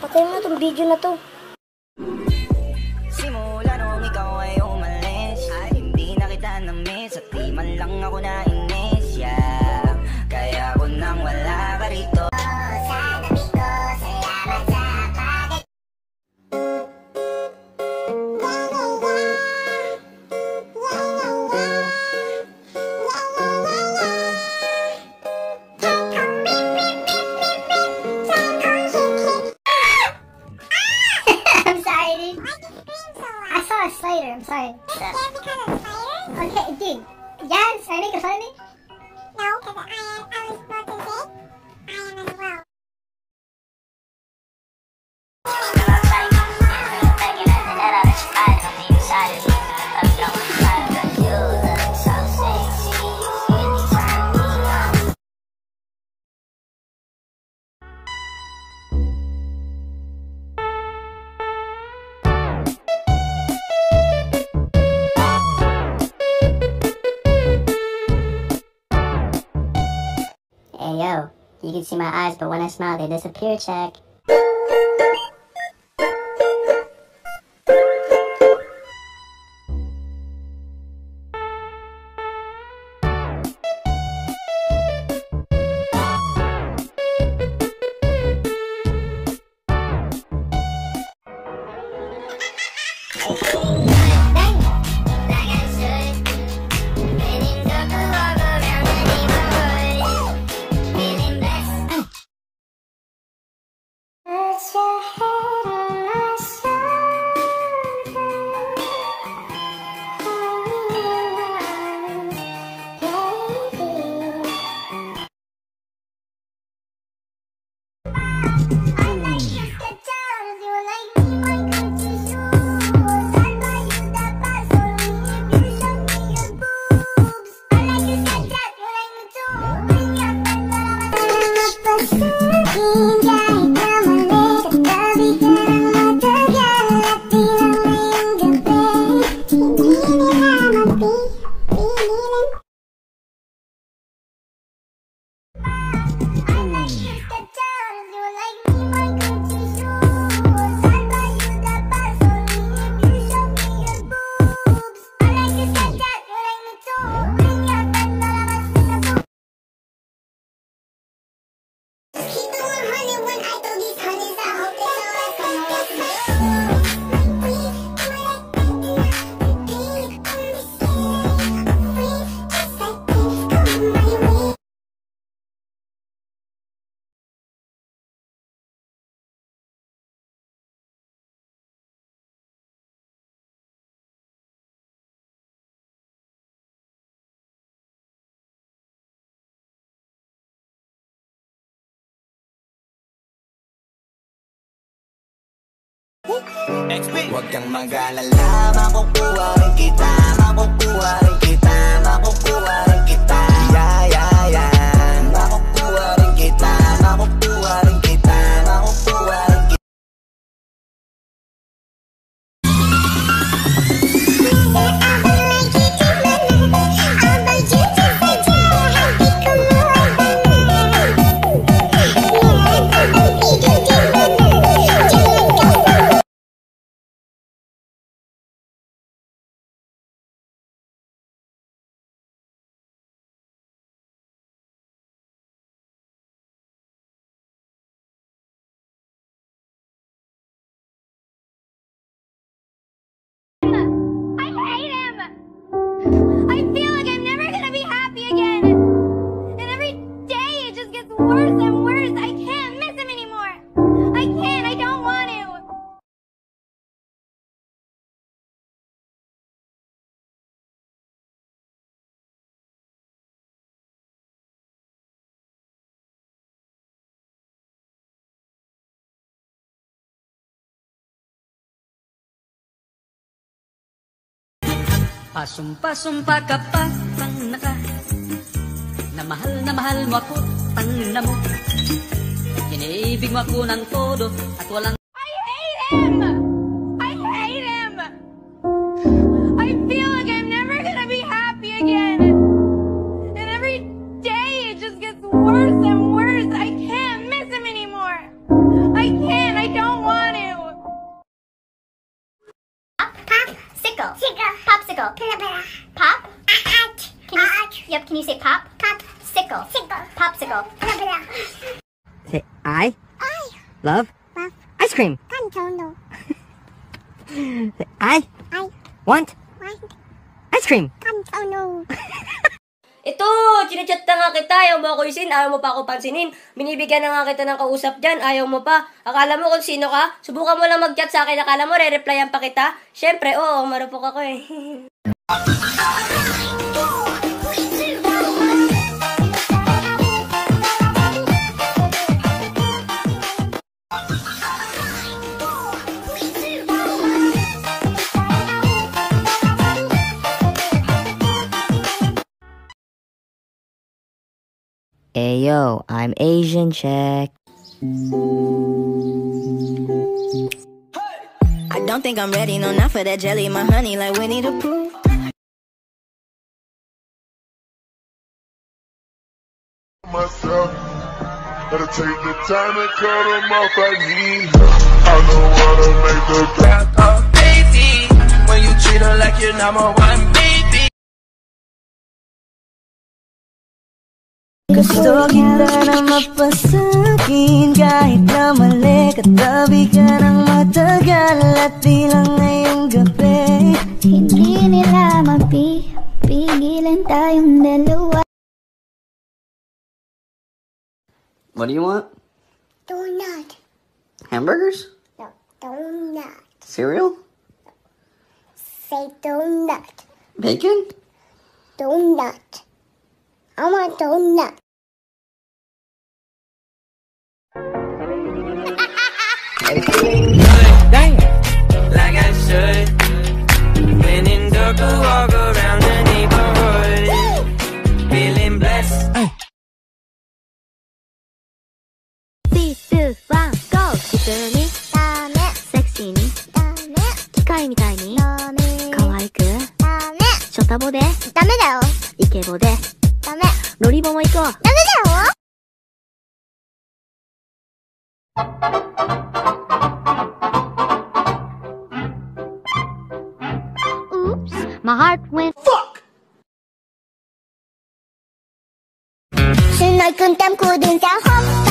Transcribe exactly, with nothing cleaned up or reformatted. Patayin mo itong video na to. Simula nung ikaw ay umalis, ay hindi na kita na-miss at di man lang ako na-inis, yeah. Kaya ko nang wala ka rito. Sa tabi ko, salamat sa pag-ibig. Spider, I'm sorry. Is that because of spiders? Okay, dude. Yes, are you making fun of me? No, because I am, I was supposed to say, I am as well. Hey yo, you can see my eyes, but when I smile, they disappear, check. Huwag kang mag-alala, makukuha rin kita, makukuha rin kita, makukuha rin kita. Yeah, yeah, yeah. Makukuha rin kita, makukuha rin kita, makukuha rin kita. Pasumpa-sumpa ka pa, tang naka, na mahal na mahal mo ako, tang na mo. Kiniibig mo ako ng todo at walang... I hate him! I hate him! I feel like I'm never gonna be happy again. And every day it just gets worse and worse. I can't miss him anymore. I can't. I don't want to. Popsicle. Sickle. Popsicle. Pula-pula. Pop. A-atch. Can you, A-atch. Yep, can you say pop? Pop. Sickle. Sickle. Popsicle. Pula-pula. Say I. I. Love. Love. Ice cream. Contono. Say I. I. Want. Want. Ice cream. Contono. Ito, chinachat na nga kita, ayaw mo ako isin, ayaw mo pa ako pansinin. Binibigyan na nga kita ng kausap dyan, ayaw mo pa. Akala mo kung sino ka? Subukan mo lang mag-chat sa akin, akala mo re-replyan pa kita? Siyempre, oo, marupok ako eh. Ayo, I'm Asian Check. I don't think I'm ready, no, not for that jelly, my honey, like Winnie the Pooh. Myself, gotta take the time and cut them off, I need her. I don't wanna make her cry, oh baby, when you treat her like you're not my one, baby. Gusto kita na mapasakin kahit na mali, katabi ka ng matagal at di lang ngayong gabi. Hindi nila mapipigilan tayong dalawa. What do you want? Donut. Hamburgers? No, donut. Cereal? No. Say donut. Bacon? Donut. I want donut. Dang. Like I should. When in circle, walk around the neighborhood. Feeling blessed. Three, two, one, go. Little ni, dame. Sexy ni, dame. Kikai mitai ni, dame. Kawaiiku, dame. Shotabo de, dame da yo. Ikebo de, dame. Loribo mo ikou. Dame da yo. Oops, my heart went fuck. Sunod kung tamko dun sa hop.